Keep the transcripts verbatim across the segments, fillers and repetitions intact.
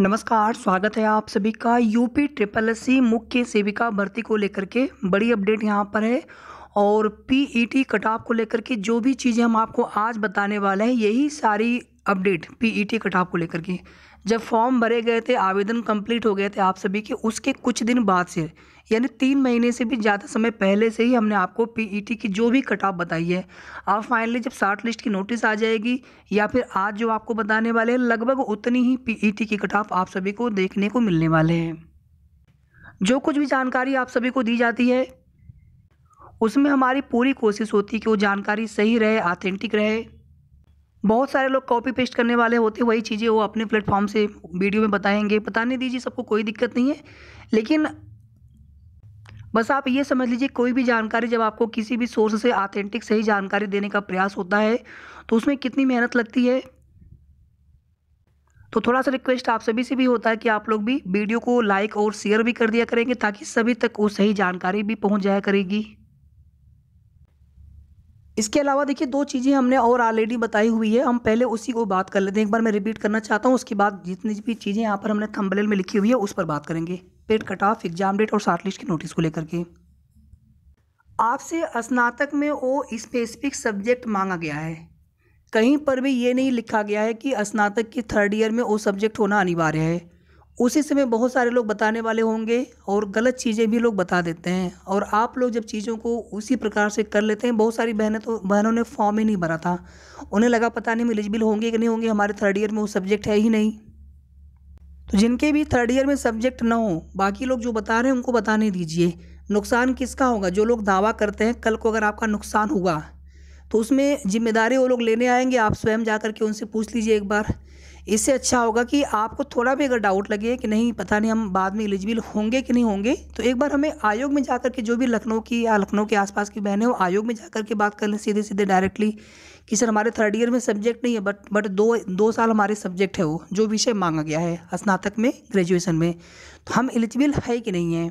नमस्कार, स्वागत है आप सभी का। यूपी ट्रिपल एस सी मुख्य सेविका भर्ती को लेकर के बड़ी अपडेट यहाँ पर है और पीईटी कट ऑफ को लेकर के जो भी चीज़ें हम आपको आज बताने वाले हैं यही सारी अपडेट पीईटी कट ऑफ को लेकर के। जब फॉर्म भरे गए थे, आवेदन कंप्लीट हो गए थे आप सभी के, उसके कुछ दिन बाद से यानी तीन महीने से भी ज़्यादा समय पहले से ही हमने आपको पीईटी की जो भी कट ऑफ बताई है। आप फाइनली जब शॉर्ट लिस्ट की नोटिस आ जाएगी या फिर आज जो आपको बताने वाले हैं, लगभग उतनी ही पीईटी की कट ऑफ आप सभी को देखने को मिलने वाले हैं। जो कुछ भी जानकारी आप सभी को दी जाती है उसमें हमारी पूरी कोशिश होती है कि वो जानकारी सही रहे, ऑथेंटिक रहे। बहुत सारे लोग कॉपी पेस्ट करने वाले होते, वही चीज़ें वो अपने प्लेटफॉर्म से वीडियो में बताएंगे। बताने दीजिए, सबको कोई दिक्कत नहीं है, लेकिन बस आप ये समझ लीजिए कोई भी जानकारी जब आपको किसी भी सोर्स से ऑथेंटिक सही जानकारी देने का प्रयास होता है तो उसमें कितनी मेहनत लगती है। तो थोड़ा सा रिक्वेस्ट आप सभी से भी होता है कि आप लोग भी वीडियो को लाइक और शेयर भी कर दिया करेंगे ताकि सभी तक वो सही जानकारी भी पहुँच जाया करेगी। इसके अलावा देखिए दो चीज़ें हमने और ऑलरेडी बताई हुई है, हम पहले उसी को बात कर लेते हैं। एक बार मैं रिपीट करना चाहता हूँ, उसके बाद जितनी भी चीज़ें यहाँ पर हमने थंबनेल में लिखी हुई है उस पर बात करेंगे। PET cut off, exam date और शॉर्टलिस्ट की नोटिस को लेकर के आपसे स्नातक में वो स्पेसिफिक सब्जेक्ट मांगा गया है। कहीं पर भी ये नहीं लिखा गया है कि स्नातक की थर्ड ईयर में वो सब्जेक्ट होना अनिवार्य है। उसी समय बहुत सारे लोग बताने वाले होंगे और गलत चीज़ें भी लोग बता देते हैं और आप लोग जब चीज़ों को उसी प्रकार से कर लेते हैं। बहुत सारी बहनें तो बहनों ने फॉर्म ही नहीं भरा था, उन्हें लगा पता नहीं एलिजिबल होंगे कि नहीं होंगे, हमारे थर्ड ईयर में वो सब्जेक्ट है ही नहीं। तो जिनके भी थर्ड ईयर में सब्जेक्ट ना हो, बाकी लोग जो बता रहे हैं उनको बताने दीजिए। नुकसान किसका होगा? जो लोग दावा करते हैं कल को अगर आपका नुकसान हुआ तो उसमें जिम्मेदारी वो लोग लेने आएंगे। आप स्वयं जा कर के उनसे पूछ लीजिए एक बार। इससे अच्छा होगा कि आपको थोड़ा भी अगर डाउट लगे कि नहीं पता नहीं हम बाद में एलिजिबल होंगे कि नहीं होंगे तो एक बार हमें आयोग में जाकर के, जो भी लखनऊ की या लखनऊ के आसपास की बहनें हो, आयोग में जाकर के बात कर लें सीधे सीधे डायरेक्टली कि सर हमारे थर्ड ईयर में सब्जेक्ट नहीं है, बट बट दो दो साल हमारे सब्जेक्ट है वो जो विषय मांगा गया है स्नातक में, ग्रेजुएशन में, तो हम एलिजिबल है कि नहीं है।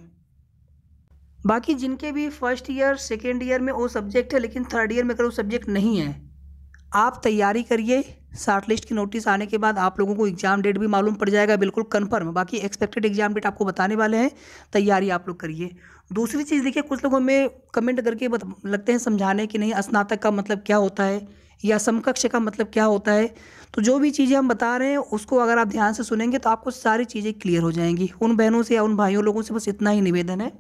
बाकी जिनके भी फर्स्ट ईयर सेकेंड ईयर में वो सब्जेक्ट है लेकिन थर्ड ईयर में अगर वो सब्जेक्ट नहीं है, आप तैयारी करिए। शॉर्ट लिस्ट की नोटिस आने के बाद आप लोगों को एग्ज़ाम डेट भी मालूम पड़ जाएगा, बिल्कुल कन्फर्म। बाकी एक्सपेक्टेड एग्जाम डेट आपको बताने वाले हैं, तैयारी आप लोग करिए। दूसरी चीज़ देखिए, कुछ लोग हमें कमेंट करके बत, लगते हैं समझाने कि नहीं स्नातक का मतलब क्या होता है या समकक्ष का मतलब क्या होता है। तो जो भी चीज़ें हम बता रहे हैं उसको अगर आप ध्यान से सुनेंगे तो आपको सारी चीज़ें क्लियर हो जाएंगी। उन बहनों से या उन भाइयों लोगों से बस इतना ही निवेदन है,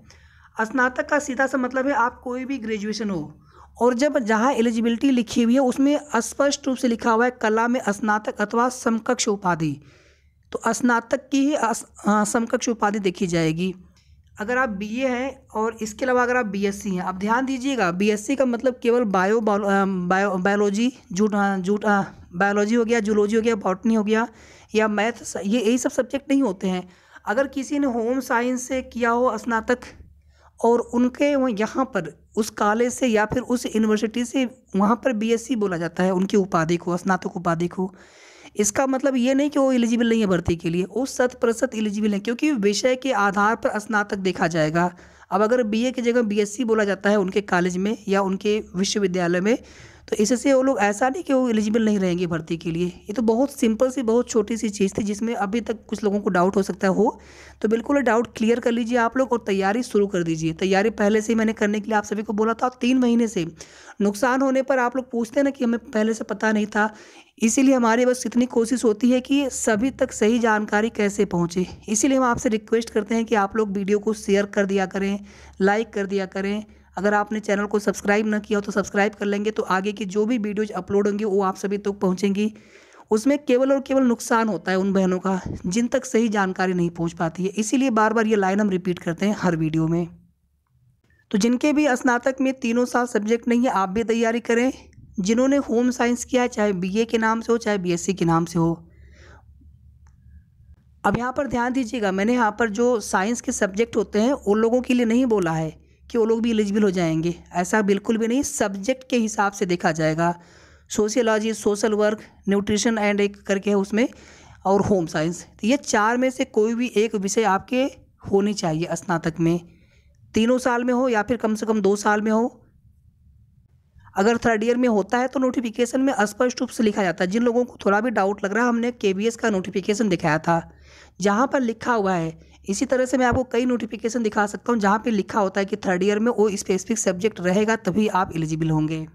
स्नातक का सीधा सा मतलब है आप कोई भी ग्रेजुएशन हो और जब जहाँ एलिजिबिलिटी लिखी हुई है उसमें स्पष्ट रूप से लिखा हुआ है कला में स्नातक अथवा समकक्ष उपाधि, तो स्नातक की ही समकक्ष उपाधि देखी जाएगी। अगर आप बीए हैं और इसके अलावा अगर आप बीएससी हैं, आप ध्यान दीजिएगा बीएससी का मतलब केवल बायो बायो बायोलॉजी जूट जूट बायोलॉजी हो गया, जूलॉजी हो गया, बॉटनी हो गया या मैथ, ये यही सब सब्जेक्ट नहीं होते हैं। अगर किसी ने होम साइंस से किया हो स्नातक और उनके यहाँ पर उस कॉलेज से या फिर उस यूनिवर्सिटी से वहाँ पर बीएससी बोला जाता है उनकी उपाधि को, स्नातक उपाधि को। इसका मतलब ये नहीं कि वो एलिजिबल नहीं है भर्ती के लिए, वो शत प्रतिशत एलिजिबल है क्योंकि विषय के आधार पर स्नातक देखा जाएगा। अब अगर बीए की जगह बीएससी बोला जाता है उनके कॉलेज में या उनके विश्वविद्यालय में तो इससे वो लोग ऐसा नहीं कि वो एलिजिबल नहीं रहेंगे भर्ती के लिए। ये तो बहुत सिंपल सी, बहुत छोटी सी चीज़ थी जिसमें अभी तक कुछ लोगों को डाउट हो सकता हो, तो बिल्कुल डाउट क्लियर कर लीजिए आप लोग और तैयारी शुरू कर दीजिए। तैयारी पहले से ही मैंने करने के लिए आप सभी को बोला था। तीन महीने से नुकसान होने पर आप लोग पूछते हैं ना कि हमें पहले से पता नहीं था, इसीलिए हमारी बस इतनी कोशिश होती है कि सभी तक सही जानकारी कैसे पहुँचे। इसीलिए हम आपसे रिक्वेस्ट करते हैं कि आप लोग वीडियो को शेयर कर दिया करें, लाइक कर दिया करें। अगर आपने चैनल को सब्सक्राइब ना किया हो तो सब्सक्राइब कर लेंगे तो आगे की जो भी वीडियोज अपलोड होंगी वो आप सभी तक तो पहुंचेंगी। उसमें केवल और केवल नुकसान होता है उन बहनों का जिन तक सही जानकारी नहीं पहुंच पाती है। इसीलिए बार बार ये लाइन हम रिपीट करते हैं हर वीडियो में। तो जिनके भी स्नातक में तीनों साल सब्जेक्ट नहीं है, आप भी तैयारी करें। जिन्होंने होम साइंस किया है, चाहे बी ए के नाम से हो चाहे बी एस सी के नाम से हो। अब यहाँ पर ध्यान दीजिएगा, मैंने यहाँ पर जो साइंस के सब्जेक्ट होते हैं उन लोगों के लिए नहीं बोला है कि वो लोग भी एलिजिबल हो जाएंगे, ऐसा बिल्कुल भी नहीं। सब्जेक्ट के हिसाब से देखा जाएगा, sociology, social work, nutrition and एक करके है उसमें, और होम साइंस। तो ये चार में से कोई भी एक विषय आपके होने चाहिए स्नातक में, तीनों साल में हो या फिर कम से कम दो साल में हो। अगर थर्ड ईयर में होता है तो नोटिफिकेशन में स्पष्ट रूप से लिखा जाता है। जिन लोगों को थोड़ा भी डाउट लग रहा है, हमने केबीएस का नोटिफिकेशन दिखाया था जहाँ पर लिखा हुआ है। इसी तरह से मैं आपको कई नोटिफिकेशन दिखा सकता हूँ जहाँ पे लिखा होता है कि थर्ड ईयर में वो स्पेसिफिक सब्जेक्ट रहेगा तभी आप एलिजिबल होंगे।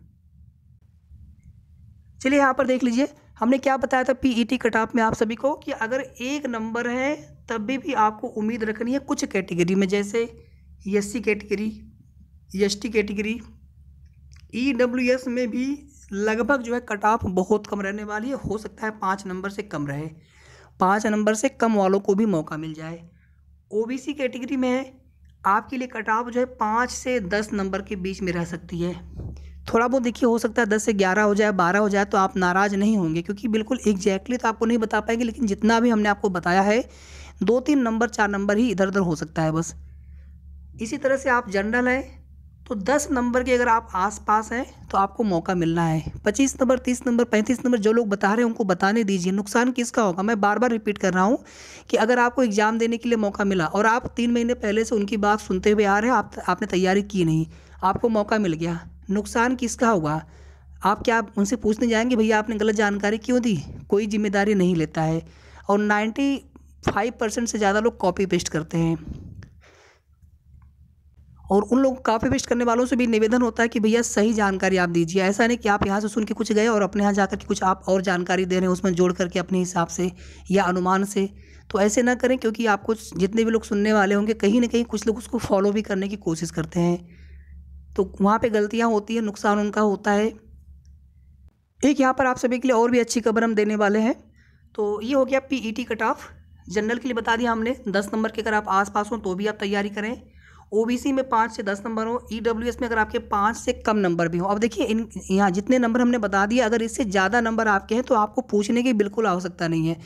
चलिए यहाँ पर देख लीजिए, हमने क्या बताया था पीईटी कट ऑफ में आप सभी को कि अगर एक नंबर है तब भी, भी आपको उम्मीद रखनी है कुछ कैटेगरी में, जैसे SC category, ST category, EWS में भी लगभग जो है कट ऑफ बहुत कम रहने वाली है। हो सकता है पाँच नंबर से कम रहे, पाँच नंबर से कम वालों को भी मौका मिल जाए। ओबीसी कैटेगरी में है, आपके लिए कट ऑफ जो है पाँच से दस नंबर के बीच में रह सकती है। थोड़ा बहुत देखिए हो सकता है दस से ग्यारह हो जाए, बारह हो जाए, तो आप नाराज़ नहीं होंगे क्योंकि बिल्कुल एग्जैक्टली तो आपको नहीं बता पाएंगे, लेकिन जितना भी हमने आपको बताया है दो तीन नंबर चार नंबर ही इधर उधर हो सकता है बस। इसी तरह से आप जनरल है तो दस नंबर के अगर आप आसपास हैं तो आपको मौका मिलना है। पच्चीस नंबर, तीस नंबर, पैंतीस नंबर जो लोग बता रहे हैं उनको बताने दीजिए, नुकसान किसका होगा। मैं बार बार रिपीट कर रहा हूं कि अगर आपको एग्ज़ाम देने के लिए मौका मिला और आप तीन महीने पहले से उनकी बात सुनते हुए आ रहे हैं, आप आपने तैयारी की नहीं, आपको मौका मिल गया, नुकसान किसका होगा। आप क्या उनसे पूछने जाएंगे भैया आपने गलत जानकारी क्यों दी? कोई जिम्मेदारी नहीं लेता है और नाइन्टी फाइव परसेंट से ज़्यादा लोग कॉपी पेस्ट करते हैं। और उन लोग कॉपी पेस्ट करने वालों से भी निवेदन होता है कि भैया सही जानकारी आप दीजिए, ऐसा नहीं कि आप यहाँ से सुन के कुछ गए और अपने यहाँ जाकर के कुछ आप और जानकारी दे रहे हैं उसमें जोड़ करके अपने हिसाब से या अनुमान से। तो ऐसे ना करें क्योंकि आपको जितने भी लोग सुनने वाले होंगे कहीं ना कहीं कुछ लोग उसको फॉलो भी करने की कोशिश करते हैं, तो वहाँ पर गलतियाँ होती हैं, नुकसान उनका होता है। एक यहाँ पर आप सभी के लिए और भी अच्छी खबर हम देने वाले हैं। तो ये हो गया पीईटी कट ऑफ, जनरल के लिए बता दिया हमने दस नंबर के अगर आप आसपास हो तो भी आप तैयारी करें। ओबीसी में पाँच से दस नंबर हो, ईडब्ल्यूएस में अगर आपके पाँच से कम नंबर भी हो। अब देखिए इन यहाँ जितने नंबर हमने बता दिए अगर इससे ज़्यादा नंबर आपके हैं तो आपको पूछने की बिल्कुल आवश्यकता नहीं है।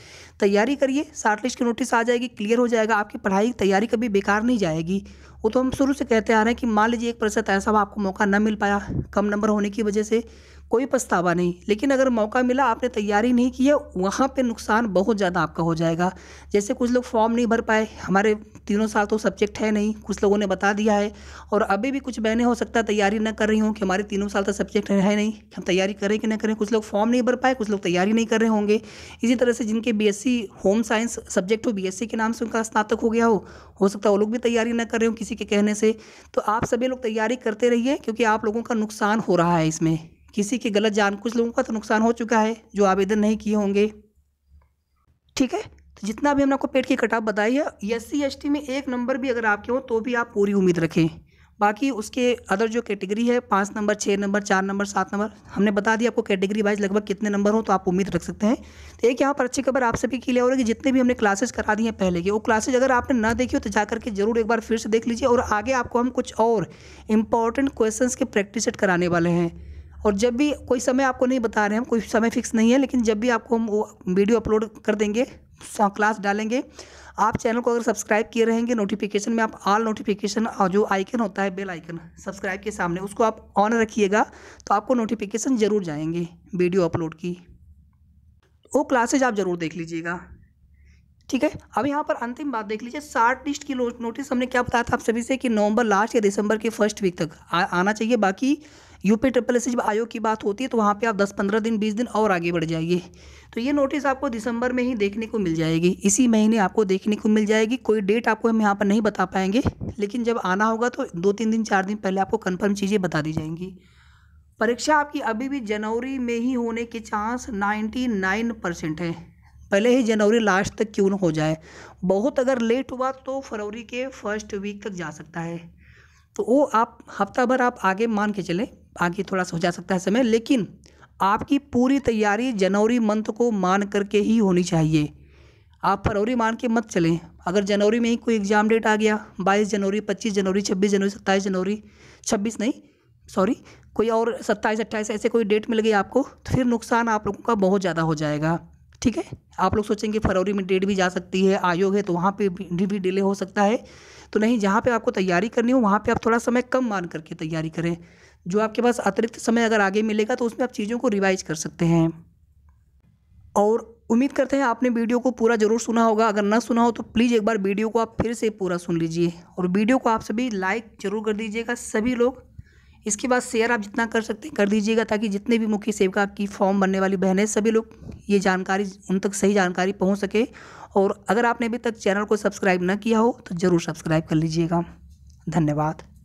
तैयारी करिए, शार्ट लिस्ट की नोटिस आ जाएगी, क्लियर हो जाएगा, आपकी पढ़ाई तैयारी कभी बेकार नहीं जाएगी। वो तो हम शुरू से कहते आ रहे हैं कि मान लीजिए एक प्रतिशत ऐसा आपको मौका न मिल पाया कम नंबर होने की वजह से, कोई पछतावा नहीं, लेकिन अगर मौका मिला आपने तैयारी नहीं की है वहाँ पे नुकसान बहुत ज़्यादा आपका हो जाएगा। जैसे कुछ लोग फॉर्म नहीं भर पाए, हमारे तीनों साल तो सब्जेक्ट है नहीं, कुछ लोगों ने बता दिया है और अभी भी कुछ बहनें हो सकता है तैयारी ना कर रही हों कि हमारे तीनों साल तक सब्जेक्ट है नहीं, हम तैयारी करें कि ना करें। कुछ लोग फॉर्म नहीं भर पाए, कुछ लोग तैयारी नहीं कर रहे होंगे। इसी तरह से जिनके B S C home science subject हो, बी एस सी के नाम से उनका स्नातक हो गया हो हो सकता है वो लोग भी तैयारी ना कर रहे हो किसी के कहने से। तो आप सभी लोग तैयारी करते रहिए क्योंकि आप लोगों का नुकसान हो रहा है इसमें, किसी के गलत जान, कुछ लोगों का तो नुकसान हो चुका है जो आवेदन नहीं किए होंगे। ठीक है, तो जितना भी हमने आपको पेट की कट ऑफ बताई है, एस सी एस टी में एक नंबर भी अगर आपके हो तो भी आप पूरी उम्मीद रखें। बाकी उसके अदर जो कैटेगरी है पाँच नंबर, छः नंबर, चार नंबर, सात नंबर, हमने बता दिया आपको कैटेगरी वाइज लगभग कितने नंबर हो तो आप उम्मीद रख सकते हैं। तो एक यहाँ पर अच्छी खबर आप सभी के लिए हो रही है कि जितने भी हमने क्लासेस करा दी हैं पहले की, वो क्लासेज अगर आपने ना देखी हो तो जाकर के जरूर एक बार फिर से देख लीजिए। और आगे आपको हम कुछ और इम्पॉर्टेंट क्वेश्चन के प्रैक्टिस सेट कराने वाले हैं। और जब भी कोई समय आपको नहीं बता रहे हैं, कोई समय फिक्स नहीं है, लेकिन जब भी आपको हम वो वीडियो अपलोड कर देंगे, क्लास डालेंगे, आप चैनल को अगर सब्सक्राइब किए रहेंगे नोटिफिकेशन में आप ऑल नोटिफिकेशन जो आइकन होता है बेल आइकन सब्सक्राइब के सामने उसको आप ऑन रखिएगा तो आपको नोटिफिकेशन ज़रूर जाएंगे वीडियो अपलोड की, वो क्लासेज आप ज़रूर देख लीजिएगा। ठीक है, अब यहाँ पर अंतिम बात देख लीजिए, शार्ट लिस्ट की नोटिस हमने क्या बताया था आप सभी से कि नवंबर लास्ट या दिसंबर के फर्स्ट वीक तक आ, आना चाहिए। बाकी यूपी ट्रिपल एस सी जब आयोग की बात होती है तो वहाँ पे आप दस पंद्रह दिन बीस दिन और आगे बढ़ जाइए। तो ये नोटिस आपको दिसंबर में ही देखने को मिल जाएगी, इसी महीने आपको देखने को मिल जाएगी। कोई डेट आपको हम यहाँ पर नहीं बता पाएंगे, लेकिन जब आना होगा तो दो तीन दिन चार दिन पहले आपको कन्फर्म चीज़ें बता दी जाएंगी। परीक्षा आपकी अभी भी जनवरी में ही होने के चांस नाइन्टी नाइन परसेंट है, पहले ही जनवरी लास्ट तक क्यों न हो जाए, बहुत अगर लेट हुआ तो फरवरी के फर्स्ट वीक तक जा सकता है। तो वो आप हफ्ता भर आप आगे मान के चलें, आगे थोड़ा सा हो जा सकता है समय, लेकिन आपकी पूरी तैयारी जनवरी मंथ को मान करके ही होनी चाहिए। आप फरवरी मान के मत चलें, अगर जनवरी में ही कोई एग्ज़ाम डेट आ गया बाईस जनवरी, पच्चीस जनवरी, छब्बीस जनवरी, सत्ताईस जनवरी, छब्बीस नहीं सॉरी कोई और सत्ताईस अट्ठाईस ऐसे कोई डेट मिल गई आपको तो फिर नुकसान आप लोगों का बहुत ज़्यादा हो जाएगा। ठीक है, आप लोग सोचेंगे फरवरी में डेट भी जा सकती है, आयोग है तो वहाँ पे भी डिले हो सकता है, तो नहीं, जहाँ पे आपको तैयारी करनी हो वहाँ पे आप थोड़ा समय कम मान करके तैयारी करें। जो आपके पास अतिरिक्त समय अगर आगे मिलेगा तो उसमें आप चीज़ों को रिवाइज कर सकते हैं। और उम्मीद करते हैं आपने वीडियो को पूरा ज़रूर सुना होगा, अगर ना सुना हो तो प्लीज़ एक बार वीडियो को आप फिर से पूरा सुन लीजिए और वीडियो को आप सभी लाइक ज़रूर कर दीजिएगा सभी लोग। इसके बाद शेयर आप जितना कर सकते हैं कर दीजिएगा, ताकि जितने भी मुख्य सेविका की फॉर्म भरने वाली बहनें सभी लोग ये जानकारी, उन तक सही जानकारी पहुंच सके। और अगर आपने अभी तक चैनल को सब्सक्राइब ना किया हो तो ज़रूर सब्सक्राइब कर लीजिएगा। धन्यवाद।